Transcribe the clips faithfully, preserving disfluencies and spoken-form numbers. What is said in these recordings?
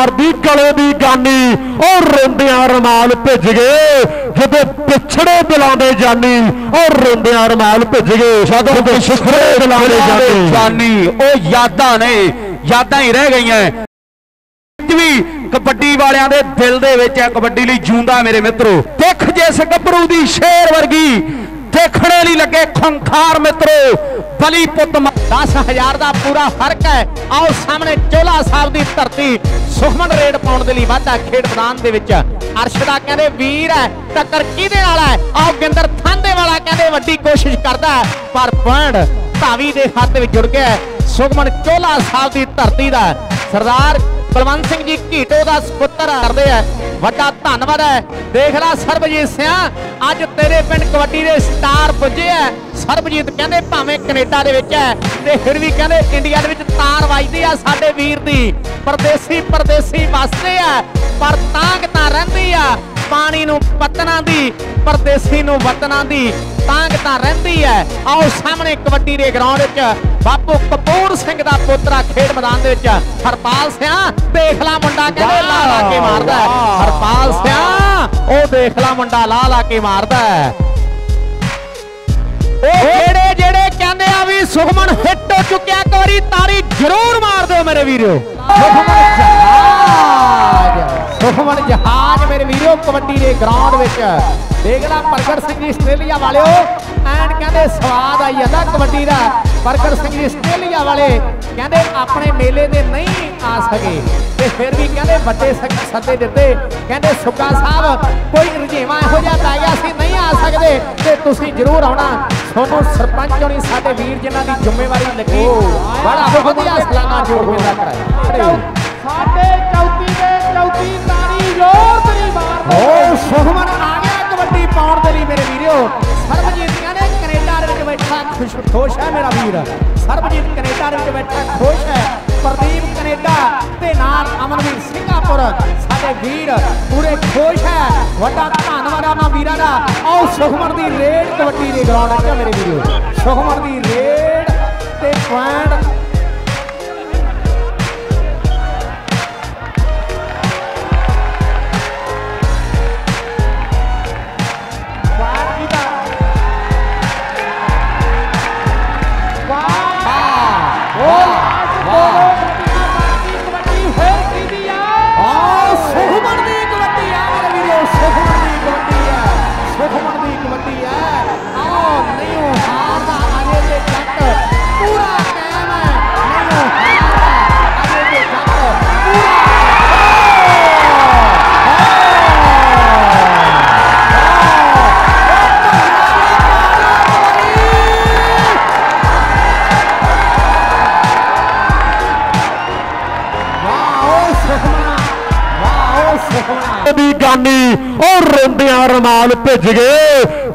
सरकार दी गले दी जानी और रोंदिया रमाल भिज गए जदों पिछड़े दिलां दे जानी और रोंदिया रमाल भिज गए जदों पिछड़े दिलां दे जानी ओह यादां ने यादां ही रह गई हैं। कबड्डी वालियां दे दिल दे विच है कबड्डी लई जूंदा मेरे मित्रो देख जिस गबरू दी शेर वर्गी देखने लई लगे खंखार मित्रो बली पुत दस हज़ार का पूरा फर्क है। आओ सामने चोला साहब की धरती सुखमन रेड पाने के लिए वाधा खेड मैदान अर्शदा कहते वीर है टक्कर किहदे नाल है। आओ गिंदर थांदे वाला कहते वड्डी कोशिश करता है पर पॉइंट धावी के हाथ में जुड़ गया सुखमन चोला साहब की धरती का सरदार बलवंत सिंह जी घीटो का सुपुत्र करते हैं वड्डा धन्नवाद है। देख ला सरबजीत सिंह अज तेरे पिंड कबड्डी के स्टार पुजे है। सरबजीत कहते भावें कनेडा के विच है फिर भी कहते इंडिया के तार वजदी है साडे वीर दी परदेसी परदेसी वसदे है पर तांग तां रहिंदी है पानी नूं पत्तना दी परदेसी नूं वतना दी तांग तां रहिंदी है। आओ सामने कबड्डी के ग्राउंड विच बापू कपूर सिंह का पोतरा खेड मैदान हरपाल सिंह देख ला मुंडा कहते ला ला के मारदा है हरपाल सिंह ओ देख ला मुंडा ला ला के मारदा है। जेड़े जेड़े कहंदे आ वी सुखमन हिट हो चुकिया एक वारी तारी जरूर मार दो मेरे वीरो। सुखमन जहाज मेरे वीरों कबड्डी के ग्राउंड देखना परगट सिंह जी आस्ट्रेलिया वाले एंड कहते स्वाद आई जाता कबड्डी का। परगट सिंह जी आस्ट्रेलिया वाले कहते अपने मेले में नहीं आ सके तो फिर भी कहते बड़े सदे दिते कहते सुक्का साहब कोई रजेवा इहो जिहा पै गया सी नहीं आ सकते तो तुसीं जरूर आना। सोनू सरपंच होनी साडे वीर जिन्हां दी जिम्मेवारी लगी बड़ा वधिया सलाना जोड़ मेला कराया साडे चौकी दे चौकी प्रदीप कनेडा अमरवीर सिंगापुर साडे वीर पूरे खुश है वड्डा धन्नवाद आ वीरां दा। आओ सुखमन दी रेड कबड्डी दे ग्राउंड है मेरे वीरो सुखमन दी रेड ते पॉइंट रमाल भिज गए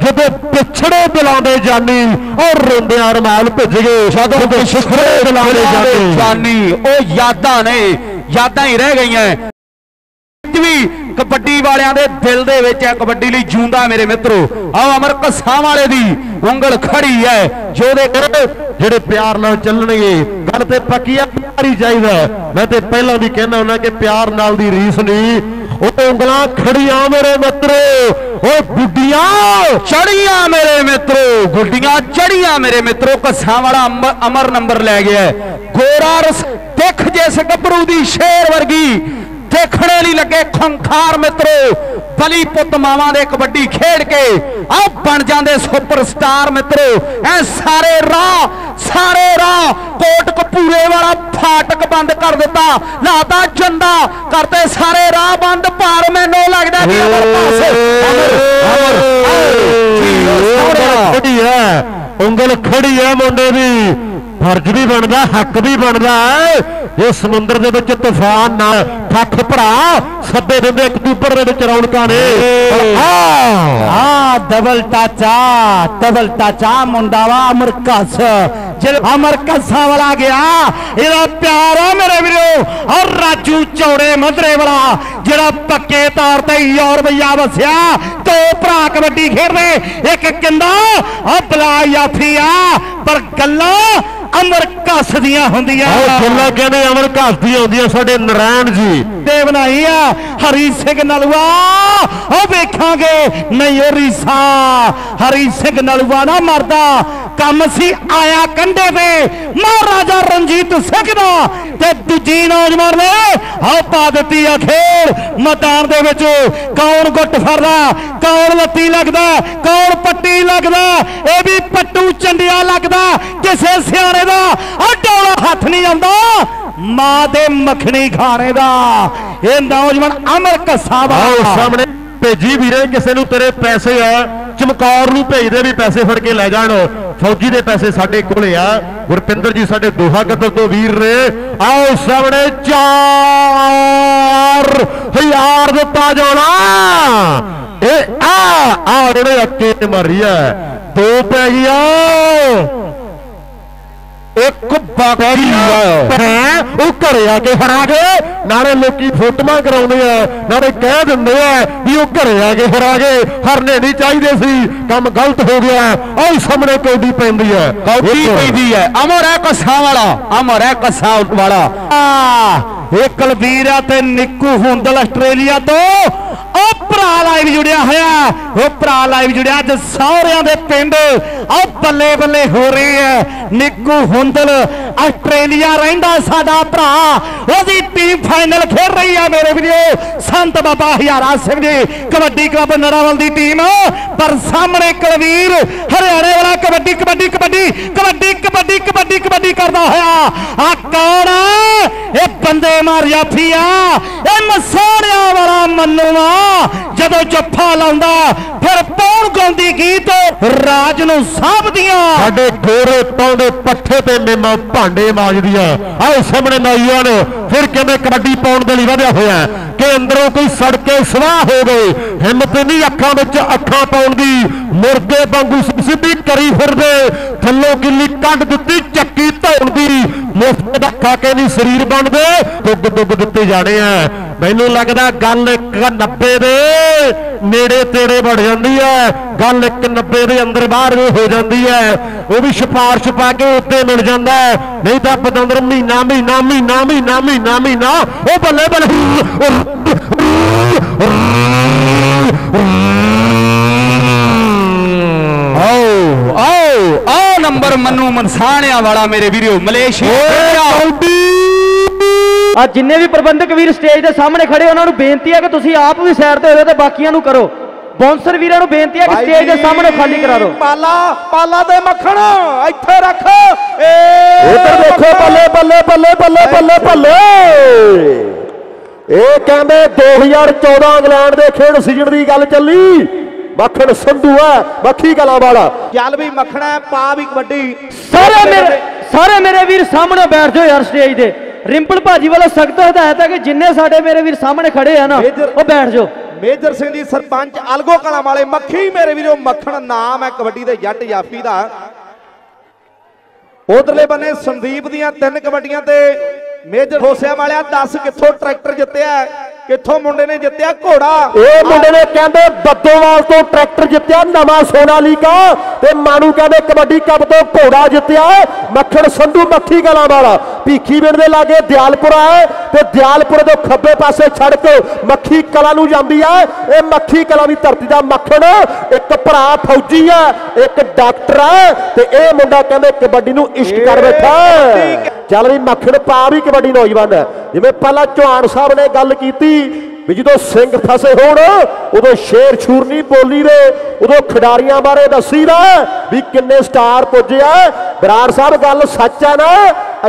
जदों पिछड़े दिलां दे जानी और रोंदिया रमाल भिज गए जदों पिछड़े दिलां दे जानी ओह यादां ने यादां ही रह गई हैं। कबड्डी वालियां दे दिल दे विच है कबड्डी लई जूंदा मेरे मित्रो। आओ अमर कसां वाले दी उंगल खड़ी है जो दे जिहड़े प्यार नाल चलणगे गल ते पक्की आ प्यार ही चाहीदा। मैं ते पहलां भी कहना हुंदा कि प्यार नाल दी रीस नहीं उंगलां खड़ियां मेरे मित्रो गुड्डिया चढ़िया मेरे मित्रो गुड्डिया चढ़िया मेरे मित्रो कसां वाला अमर नंबर लै गया गोरा रस देख जिस गबरू दी शेर वर्गी देखने लई लगे खंखार मित्रो बली पुत मावां दे कबड्डी खेड के आ बन जांदे सुपरस्टार मित्रो। ऐ सारे राह सारे राह कोट कपूरे वाला फाटक बंद कर दिता लाता झंडा करते सारे राह बंद पार मैनो लगता खड़ी है उंगल खड़ी है मुंडे भी फर्ज भी बनता हक भी बनता है। ये समुद्र दे विच तूफान ना हथ भरा सदे देंदे अक्तूबर दे विच रौनकां ने डबल टाचा डबल टाचा मुंडा वा अमरकस अमर कसा वाला गया इहदा प्यार है मेरे वीरो और राजू चौड़े मधरे वाला जिहड़ा पक्के तौर ते यार भैया वसिया दो भरा कबड्डी खेडदे एक किंदा और बला याफी आ पर गल्ला अमर कसदियां होंदियां कहने अमर कसदियां होंदियां साडे नारायण जी ते बनाईया हरी सिंह नलवा ओ वेखांगे नहीं ओ रीसा हरी सिंह नलवा ना मरदा कम सी आया कंडे पे महाराजा रणजीत सिंह दा ते दूजी नौजवान ने आ पा दी अखेर मैदान दे विच कौन गुट फरदा कौन लत्ती लगदा कौन पट्टी लगदा ए भी पट्टू चंडिया लगदा किसे सियाने दा डोला हथ नहीं आंदा मां दे मखनी खाने दा ए नौजवान अमर कसावा सामने भेजी भी रहे किसे नूं तेरे पैसे आ चमकौर नूं भेजदे भी पैसे फड़ के लै जाण फौजी दे पैसे साडे कोले आ गुरपिंदर जी साडे दोहा कदर तो वीर ने आओ सामने चार हजार दिता जाना ए आ आ जिहड़े अक्के मारी है दो पै गया एक बाकी है घरे आके फरा के नारे लोकी फोटोआं कराउंदे आ नारे कह दिंदे आ भी वो घरे आके फरा के हरने नहीं चाहिए सी काम गलत हो गया और सामने कौडी पैंदी है कौडी पैंदी है अमर है कसा वाला अमर है कसा वाला एक कलवीर ते निक्कू हुंदल आस्ट्रेलिया तो भरा लाइव जुड़िया होया भरा लाइव जुड़िया अज सारियां दे पिंड बल्ले बल्ले हो रही है निक्कू हुंदल आस्ट्रेलिया रहिंदा साडा भरा ओदी टीम फाइनल खेल रही है मेरे वीरो संत बाबा हजारा सिंह जी कबड्डी क्लब नरावल की टीम पर सामने कलवीर हरियाणे वाला कबड्डी कबड्डी कबड्डी कबड्डी कबड्डी कबड्डी कबड्डी करदा होया आ कौन ये बंदे मारिया फिया ये मसाणिया वाला मन्नूआ जदों जफा लाउंदा फिर पौन गाउंदी गीत राज नूं साभदियां साडे गोरे पाउंदे पट्ठे ते मेमा भांडे माजदियां आओ सामने नाइयां ने फिर कहंदे कबड्डी पाउण दे लई वधिया होया के अंदरों कोई सड़के सवाह हो गए हिम्मत नहीं अखां विच अखां पाउण दी मुर्गे वांगू सिद्धी करी फिरदे थल्लों गिल्ली कढ दित्ती चक्की धौण दी मुफ्त धक्का के नहीं शरीर बनदे दुग दुग दित्ते जाणे आ मैनूं लगदा गल एक नब्बे दे नेड़े तेड़े बढ़ जाती है गल एक नब्बे दे अंदर बाहर हो जाती है वह भी सिफारिश पा के उत्ते मिल जाता है नहीं तो पतंदर महीना महीना महीना महीना महीना महीना वह बल्ले बल्ले आओ आओ नंबर मनु मनसाणिया वाला मेरे वीरो मलेशिया आज जिन्हें भी प्रबंधक वीर स्टेज के सामने खड़े उन्होंने बेनती है कि तुसी आप भी सैर ते होवो बाकियां नूं करो बाउंसर वीरां नूं बेनती है कि स्टेज के सामने खाली करा दो पाला पाला दे मक्खण इत्थे रख उधर देखो बल्ले बल्ले बल्ले बल्ले बल्ले बल्ले ये कहंदे दो हज़ार चौदह इंग्लैंड दे खेड सीजन दी गल चली मक्खन संधू है मक्खी कला वाला चल भी मक्खना है पा भी कबड्डी सारे मेरे सारे मेरे वीर सामने बैठ जाओ यार स्टेज दे रिंपल भाजी वालों सख्त हिदायत है कि जिन्हें साढ़े मेरे वीर सामने खड़े है ना वो बैठ जाओ मेजर सिंह जी सरपंच अलगो कला वाले मक्खी मेरे वीरों मक्खन नाम है कबड्डी दे जट जाफी दा उधरले बने संदीप दियां तीन कबड्डियां ते मेजर होसिया वाले दस किथों ट्रैक्टर जितया किथों मुंडे ने जितया घोड़ा ये मुंडे ने कहते बद्दोवाल तो ट्रैक्टर जितया नवा सोनालीका मानू कहते कबड्डी कप तो घोड़ा जितया मक्खन संधू मक्खी कला वाला भीखी पिंड के लागे दयालपुरा है तो दयालपुरे तो खब्बे पासे छड़ के मक्खी कला नूं जांदी है ये मक्खी कला की धरती का मक्खन एक भरा फौजी है एक डॉक्टर है तो ये मुंडा कहते कबड्डी नूं इश्क कर बैठा चल भी मक्खन पा भी कबड्डी नौजवान है जिवें पहला चौहान साहब ने गल कीती भी जो सिंह फसे होण उदो शेर छूर नहीं बोली दे उदो खिडारियां बारे दसी दा भी किन्ने स्टार पुज्जे आ बरार साहब गल सच है ना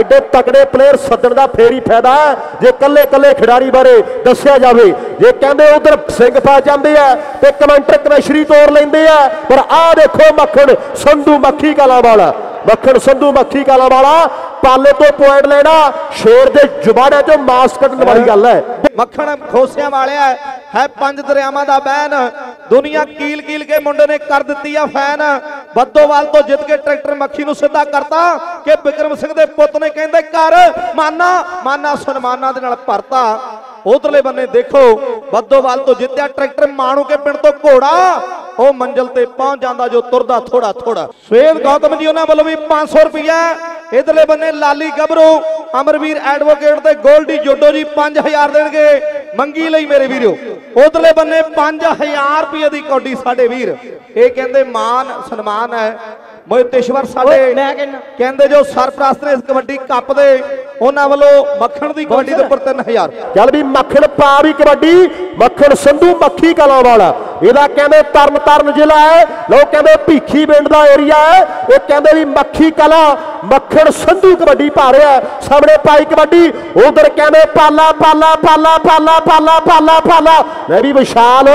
एडे तकड़े प्लेयर सदन का फिर ही फायदा है जे कल्ले कल्ले खिडारी बारे दस्या जाए जे कहते उधर सिंह फस जाते हैं तो कमेंटर कमैशरी तोड़ लेंदे आ पर आ देखो मक्खन संधू मक्खी कला वाला मक्खन संधू मक्खी कला वाला पाले तो पॉइंट लेना शेर के जुबाने चो मास कटने वाली गल है मक्खन खोसिया वाले है, है पंज दरियावां दा बहन दुनिया कील कील के मुंडे ने कर दिती है फैन बद्दोवाल तो जित के ट्रैक्टर मक्खी नूं सिद्धा करता कि बिक्रम सिंह दे पुत ने कहंदे कर माना माना सन्माना दे नाल भरता उधरले बन्ने देखो बद्दोवाल तो जितया ट्रैक्टर माणू के पिंड तो घोड़ा ओ मंजिल ते पहुंच जांदा जो तुरदा थोड़ा थोड़ा सुहेल गौतम जी उन्हां वालों भी पांच सौ रुपया इधरले बन्ने लाली गबरू अमरवीर एडवोकेट ते गोल्डी जोडो जी पांच हजार देणगे मंगी लई मेरे वीरो। उधरले बन्ने पांच हजार रुपये दी कौडी साडे वीर ये कहते मान सन्मान है मोहितेश्वर साडे कहते जो सरप्रस्त ने इस कबड्डी कप दे उन्हां वल्लों मक्खण दी कबड्डी दे उपर तीन हजार चल भी मक्खण पा भी कबड्डी मक्खण संधू मक्खी कला वाला इहदा कहते तरन तारण जिला है लोग कहते भीखी पिंड का एरिया है वो कहते भी मक्खी कला मक्खण संधू कबड्डी पा रहा है सामने पाई कबड्डी उधर कहते पाला पाला पाला पाला पाला पाला पाला मैं भी विशाल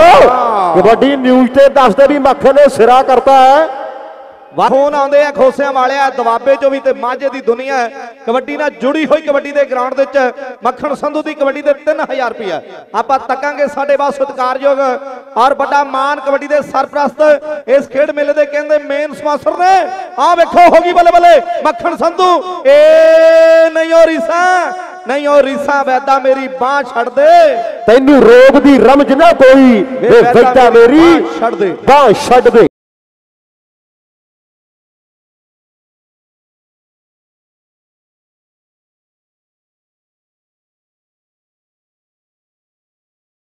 कबड्डी न्यूज़ से दसदे भी मक्खण ने सिरा करता है फोन आते हैं खोसियां वाले दबाबे चो भी ते माझे की दुनिया है कबड्डी नाल जुड़ी हुई कबड्डी के ग्राउंड मक्खण संधू की कबड्डी के तीन हजार रुपया आप तकांगे साडे बहुत सत्कारयोग और बड़ा मान कबड्डी के सरप्रस्त इस खेड मेले के कहते मेन स्पॉन्सर ने आ वेखो होगी बल्ले बल्ले मक्खण संधू ए नहीं हो रीसा नहीं हो रीसा वैदा मेरी बांह छड़ दे तेनू रोग की रमज ना कोई वैदा मेरी बांह छड़ दे